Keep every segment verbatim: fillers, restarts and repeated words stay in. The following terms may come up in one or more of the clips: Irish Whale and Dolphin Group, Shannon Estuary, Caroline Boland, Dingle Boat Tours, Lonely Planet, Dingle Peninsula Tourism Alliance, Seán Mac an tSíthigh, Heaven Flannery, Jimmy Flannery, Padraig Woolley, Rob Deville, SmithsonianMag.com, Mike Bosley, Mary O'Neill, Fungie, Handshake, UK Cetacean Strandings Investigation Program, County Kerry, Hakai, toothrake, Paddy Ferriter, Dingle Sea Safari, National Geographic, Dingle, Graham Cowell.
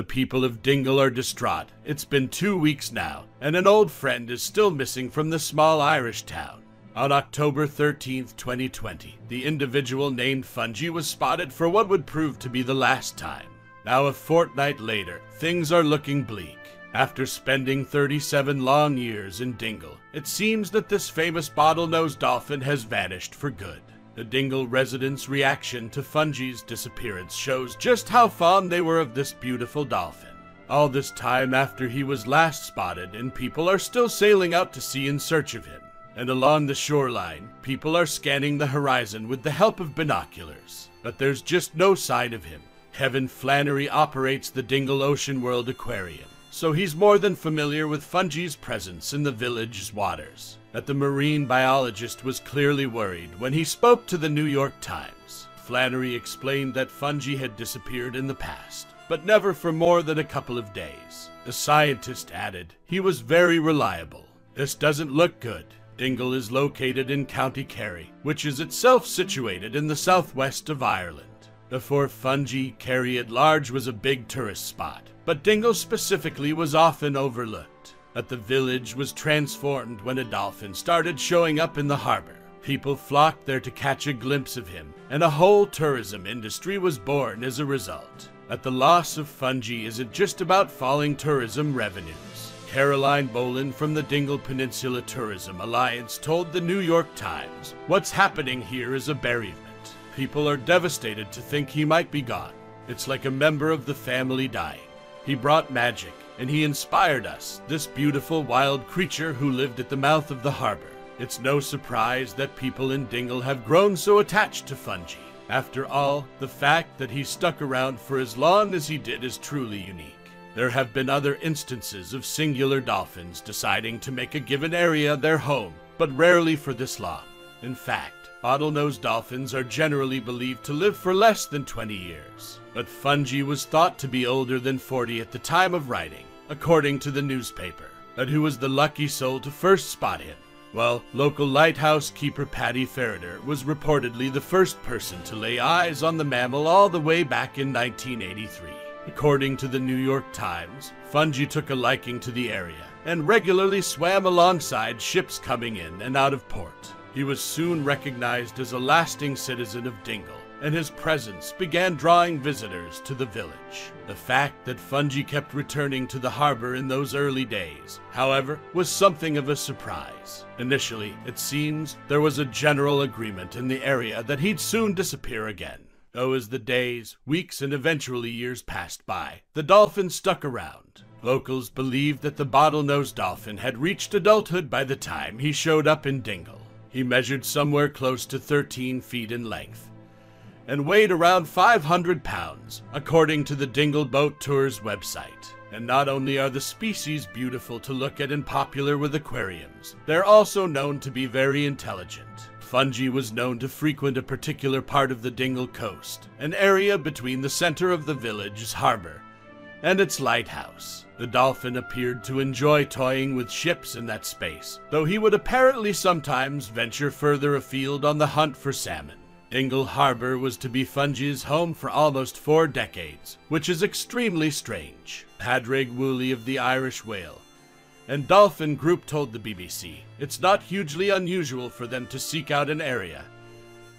The people of Dingle are distraught. It's been two weeks now, and an old friend is still missing from the small Irish town. On October thirteenth, twenty twenty, the individual named Fungie was spotted for what would prove to be the last time. Now a fortnight later, things are looking bleak. After spending thirty-seven long years in Dingle, it seems that this famous bottlenose dolphin has vanished for good. The Dingle residents' reaction to Fungie's disappearance shows just how fond they were of this beautiful dolphin. All this time after he was last spotted, and people are still sailing out to sea in search of him. And along the shoreline, people are scanning the horizon with the help of binoculars. But there's just no sign of him. Heaven Flannery operates the Dingle Ocean World Aquarium, so he's more than familiar with Fungie's presence in the village's waters. That the marine biologist was clearly worried when he spoke to the New York Times. Flannery explained that Fungie had disappeared in the past, but never for more than a couple of days. The scientist added, he was very reliable. This doesn't look good. Dingle is located in County Kerry, which is itself situated in the southwest of Ireland. Before Fungie, Kerry at large was a big tourist spot, but Dingle specifically was often overlooked. That the village was transformed when a dolphin started showing up in the harbor. People flocked there to catch a glimpse of him, and a whole tourism industry was born as a result. That the loss of Fungie isn't just about falling tourism revenues. Caroline Boland from the Dingle Peninsula Tourism Alliance told the New York Times, "What's happening here is a bereavement. People are devastated to think he might be gone. It's like a member of the family dying. He brought magic, and he inspired us, this beautiful wild creature who lived at the mouth of the harbor. It's no surprise that people in Dingle have grown so attached to Fungie. After all, the fact that he stuck around for as long as he did is truly unique. There have been other instances of singular dolphins deciding to make a given area their home, but rarely for this long. In fact, bottlenose dolphins are generally believed to live for less than twenty years, but Fungie was thought to be older than forty at the time of writing, according to the newspaper. But who was the lucky soul to first spot him? Well, local lighthouse keeper Paddy Ferriter was reportedly the first person to lay eyes on the mammal all the way back in nineteen eighty-three. According to the New York Times, Fungie took a liking to the area and regularly swam alongside ships coming in and out of port. He was soon recognized as a lasting citizen of Dingle, and his presence began drawing visitors to the village. The fact that Fungie kept returning to the harbor in those early days, however, was something of a surprise. Initially, it seems, there was a general agreement in the area that he'd soon disappear again. Though as the days, weeks, and eventually years passed by, the dolphin stuck around. Locals believed that the bottlenose dolphin had reached adulthood by the time he showed up in Dingle. He measured somewhere close to thirteen feet in length and weighed around five hundred pounds, according to the Dingle Boat Tours website. And not only are the species beautiful to look at and popular with aquariums, they're also known to be very intelligent. Fungie was known to frequent a particular part of the Dingle coast, an area between the center of the village's harbor and its lighthouse. The dolphin appeared to enjoy toying with ships in that space, though he would apparently sometimes venture further afield on the hunt for salmon. Dingle Harbor was to be Fungie's home for almost four decades, which is extremely strange. Padraig Woolley of the Irish Whale and Dolphin Group told the B B C, it's not hugely unusual for them to seek out an area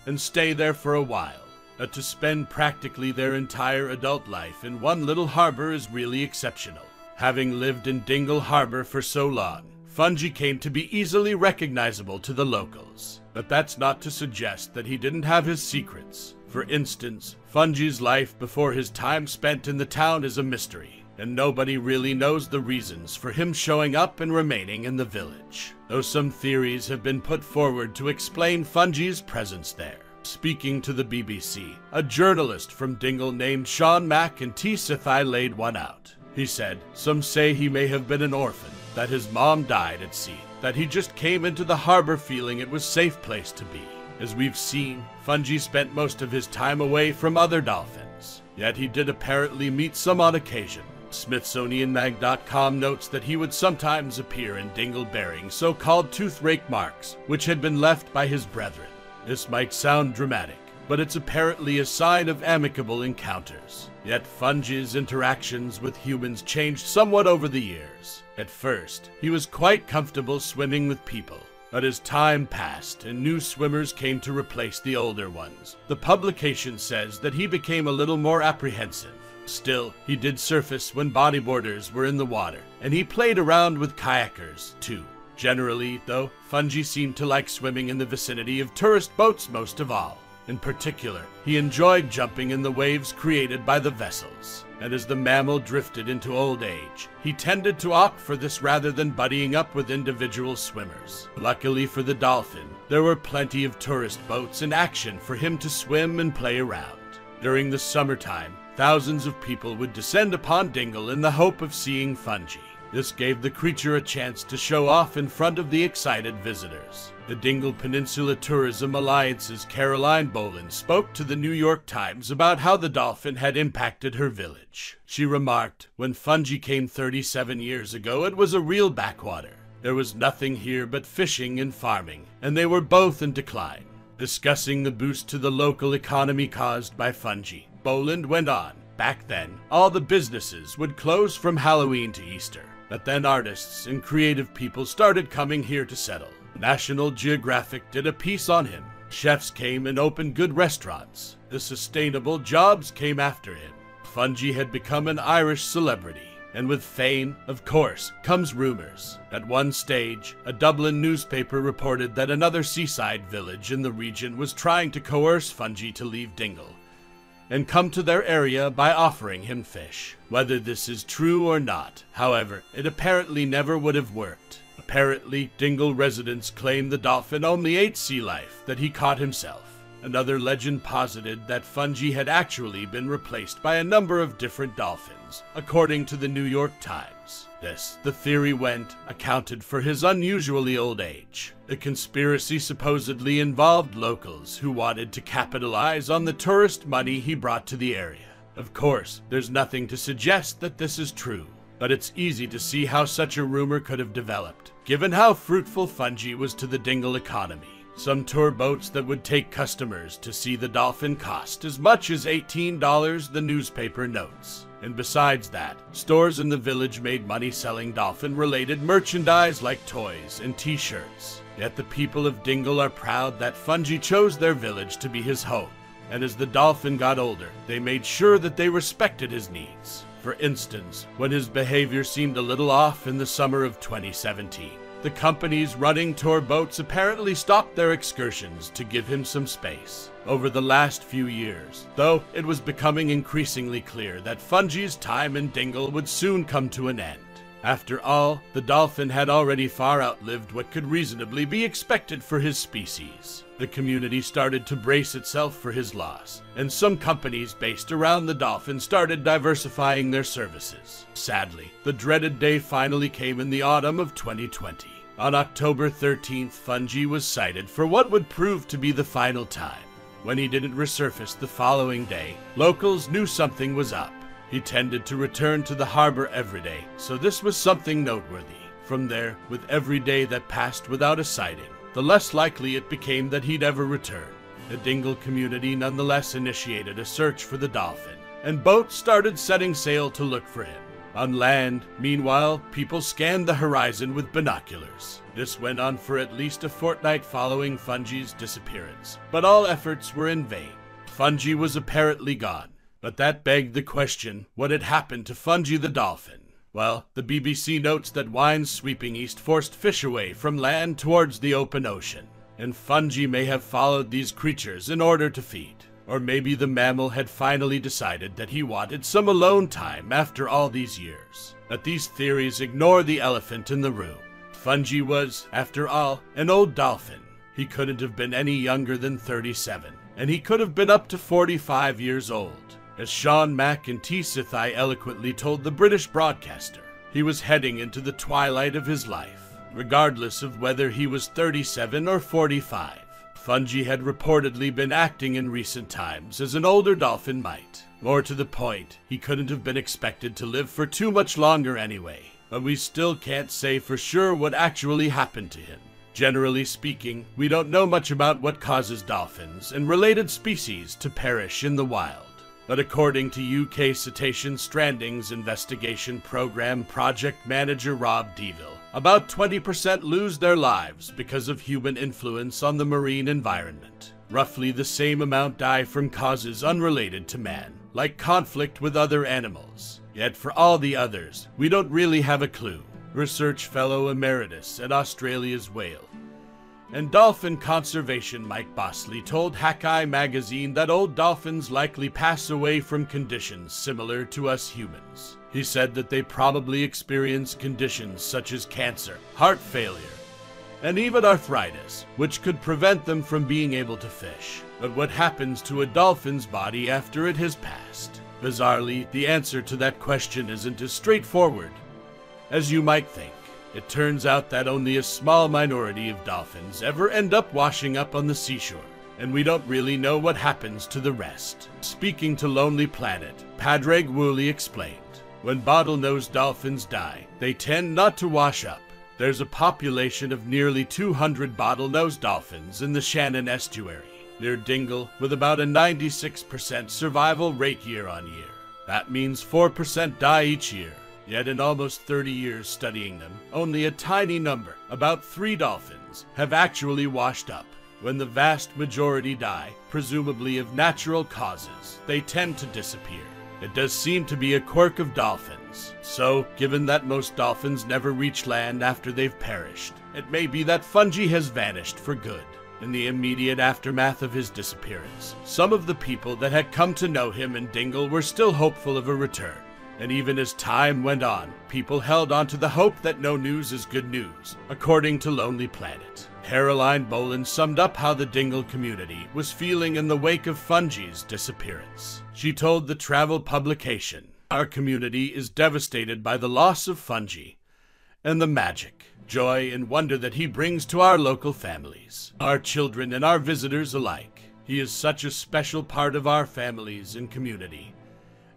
and stay there for a while. But to spend practically their entire adult life in one little harbor is really exceptional. Having lived in Dingle Harbor for so long, Fungie came to be easily recognizable to the locals. But that's not to suggest that he didn't have his secrets. For instance, Fungie's life before his time spent in the town is a mystery, and nobody really knows the reasons for him showing up and remaining in the village, though some theories have been put forward to explain Fungie's presence there. Speaking to the B B C, a journalist from Dingle named Seán Mac an tSíthigh laid one out. He said, some say he may have been an orphan, that his mom died at sea, that he just came into the harbor feeling it was a safe place to be. As we've seen, Fungie spent most of his time away from other dolphins, yet he did apparently meet some on occasion. Smithsonian Mag dot com notes that he would sometimes appear in Dingle bearing so-called toothrake marks, which had been left by his brethren. This might sound dramatic, but it's apparently a sign of amicable encounters. Yet Fungie's interactions with humans changed somewhat over the years. At first, he was quite comfortable swimming with people, but as time passed and new swimmers came to replace the older ones, the publication says that he became a little more apprehensive. Still, he did surface when bodyboarders were in the water, and he played around with kayakers, too. Generally, though, Fungie seemed to like swimming in the vicinity of tourist boats most of all. In particular, he enjoyed jumping in the waves created by the vessels, and as the mammal drifted into old age, he tended to opt for this rather than buddying up with individual swimmers. Luckily for the dolphin, there were plenty of tourist boats in action for him to swim and play around. During the summertime, thousands of people would descend upon Dingle in the hope of seeing Fungie. This gave the creature a chance to show off in front of the excited visitors. The Dingle Peninsula Tourism Alliance's Caroline Boland spoke to the New York Times about how the dolphin had impacted her village. She remarked, "When Fungie came thirty-seven years ago, it was a real backwater. There was nothing here but fishing and farming, and they were both in decline." Discussing the boost to the local economy caused by Fungie, Boland went on, "Back then, all the businesses would close from Halloween to Easter. But then artists and creative people started coming here to settle. National Geographic did a piece on him. Chefs came and opened good restaurants. The sustainable jobs came after him. Fungie had become an Irish celebrity, and with fame, of course, comes rumors. At one stage, a Dublin newspaper reported that another seaside village in the region was trying to coerce Fungie to leave Dingle and come to their area by offering him fish. Whether this is true or not, however, it apparently never would have worked. Apparently, Dingle residents claim the dolphin only ate sea life that he caught himself. Another legend posited that Fungie had actually been replaced by a number of different dolphins, according to the New York Times. This, the theory went, accounted for his unusually old age. The conspiracy supposedly involved locals who wanted to capitalize on the tourist money he brought to the area. Of course, there's nothing to suggest that this is true, but it's easy to see how such a rumor could have developed, given how fruitful Fungie was to the Dingle economy. Some tour boats that would take customers to see the dolphin cost as much as eighteen dollars, the newspaper notes. And besides that, stores in the village made money selling dolphin-related merchandise like toys and t-shirts. Yet the people of Dingle are proud that Fungie chose their village to be his home. And as the dolphin got older, they made sure that they respected his needs. For instance, when his behavior seemed a little off in the summer of twenty seventeen, the companies running tour boats apparently stopped their excursions to give him some space. Over the last few years, though, it was becoming increasingly clear that Fungie's time in Dingle would soon come to an end. After all, the dolphin had already far outlived what could reasonably be expected for his species. The community started to brace itself for his loss, and some companies based around the dolphin started diversifying their services. Sadly, the dreaded day finally came in the autumn of twenty twenty. On October thirteenth, Fungie was sighted for what would prove to be the final time. When he didn't resurface the following day, locals knew something was up. He tended to return to the harbor every day, so this was something noteworthy. From there, with every day that passed without a sighting, the less likely it became that he'd ever return. The Dingle community nonetheless initiated a search for the dolphin, and boats started setting sail to look for him. On land, meanwhile, people scanned the horizon with binoculars. This went on for at least a fortnight following Fungie's disappearance, but all efforts were in vain. Fungie was apparently gone. But that begged the question, what had happened to Fungie the dolphin? Well, the B B C notes that winds sweeping east forced fish away from land towards the open ocean, and Fungie may have followed these creatures in order to feed. Or maybe the mammal had finally decided that he wanted some alone time after all these years. But these theories ignore the elephant in the room. Fungie was, after all, an old dolphin. He couldn't have been any younger than thirty-seven, and he could have been up to forty-five years old. As Seán Mac an tSíthigh eloquently told the British broadcaster, he was heading into the twilight of his life, regardless of whether he was thirty-seven or forty-five. Fungie had reportedly been acting in recent times as an older dolphin might. More to the point, he couldn't have been expected to live for too much longer anyway, but we still can't say for sure what actually happened to him. Generally speaking, we don't know much about what causes dolphins and related species to perish in the wild. But according to U K Cetacean Strandings Investigation Program project manager Rob Deville, about twenty percent lose their lives because of human influence on the marine environment. Roughly the same amount die from causes unrelated to man, like conflict with other animals. Yet for all the others, we don't really have a clue. Research fellow emeritus at Australia's Whale and Dolphin Conservation Mike Bosley told Hakai magazine that old dolphins likely pass away from conditions similar to us humans. He said that they probably experience conditions such as cancer, heart failure, and even arthritis, which could prevent them from being able to fish. But what happens to a dolphin's body after it has passed? Bizarrely, the answer to that question isn't as straightforward as you might think. It turns out that only a small minority of dolphins ever end up washing up on the seashore, and we don't really know what happens to the rest. Speaking to Lonely Planet, Padraig Woolley explained, "When bottlenose dolphins die, they tend not to wash up. There's a population of nearly two hundred bottlenose dolphins in the Shannon Estuary, near Dingle, with about a ninety-six percent survival rate year on year. That means four percent die each year. Yet in almost thirty years studying them, only a tiny number, about three dolphins, have actually washed up. When the vast majority die, presumably of natural causes, they tend to disappear. It does seem to be a quirk of dolphins. So, given that most dolphins never reach land after they've perished, it may be that Fungie has vanished for good. In the immediate aftermath of his disappearance, some of the people that had come to know him in Dingle were still hopeful of a return. And even as time went on, people held on to the hope that no news is good news, according to Lonely Planet. Caroline Boland summed up how the Dingle community was feeling in the wake of Fungie's disappearance. She told the travel publication, "Our community is devastated by the loss of Fungie and the magic, joy, and wonder that he brings to our local families, our children and our visitors alike. He is such a special part of our families and community,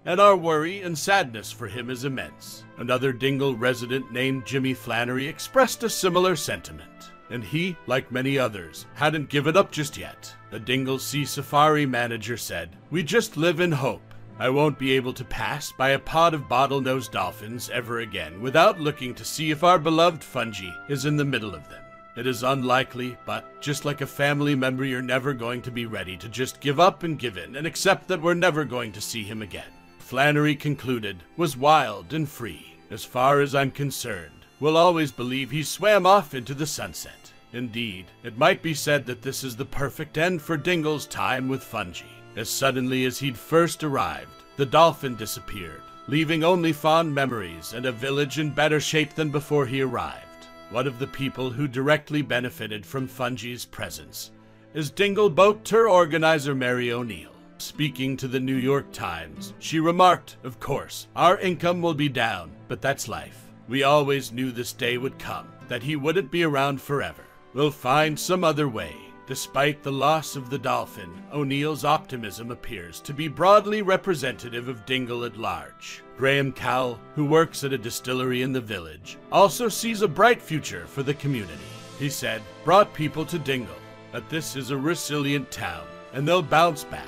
and our worry and sadness for him is immense." Another Dingle resident named Jimmy Flannery expressed a similar sentiment, and he, like many others, hadn't given up just yet. The Dingle Sea Safari manager said, "We just live in hope. I won't be able to pass by a pod of bottlenose dolphins ever again without looking to see if our beloved Fungie is in the middle of them. It is unlikely, but just like a family member, you're never going to be ready to just give up and give in and accept that we're never going to see him again." Flannery concluded, "was wild and free. As far as I'm concerned, we'll always believe he swam off into the sunset. Indeed, it might be said that this is the perfect end for Dingle's time with Fungie. As suddenly as he'd first arrived, the dolphin disappeared, leaving only fond memories and a village in better shape than before he arrived." One of the people who directly benefited from Fungie's presence is Dingle Boat Tour organizer Mary O'Neill. Speaking to the New York Times, she remarked, "Of course, our income will be down, but that's life. We always knew this day would come, that he wouldn't be around forever. We'll find some other way." Despite the loss of the dolphin, O'Neill's optimism appears to be broadly representative of Dingle at large. Graham Cowell, who works at a distillery in the village, also sees a bright future for the community. He said, "Brought people to Dingle, but this is a resilient town, and they'll bounce back.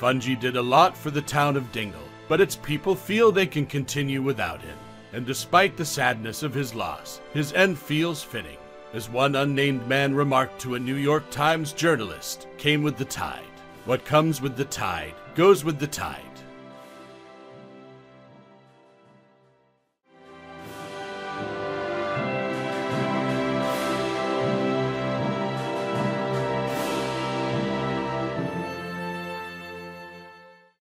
Fungie did a lot for the town of Dingle, but its people feel they can continue without him. And despite the sadness of his loss, his end feels fitting." As one unnamed man remarked to a New York Times journalist, "Came with the tide. What comes with the tide goes with the tide."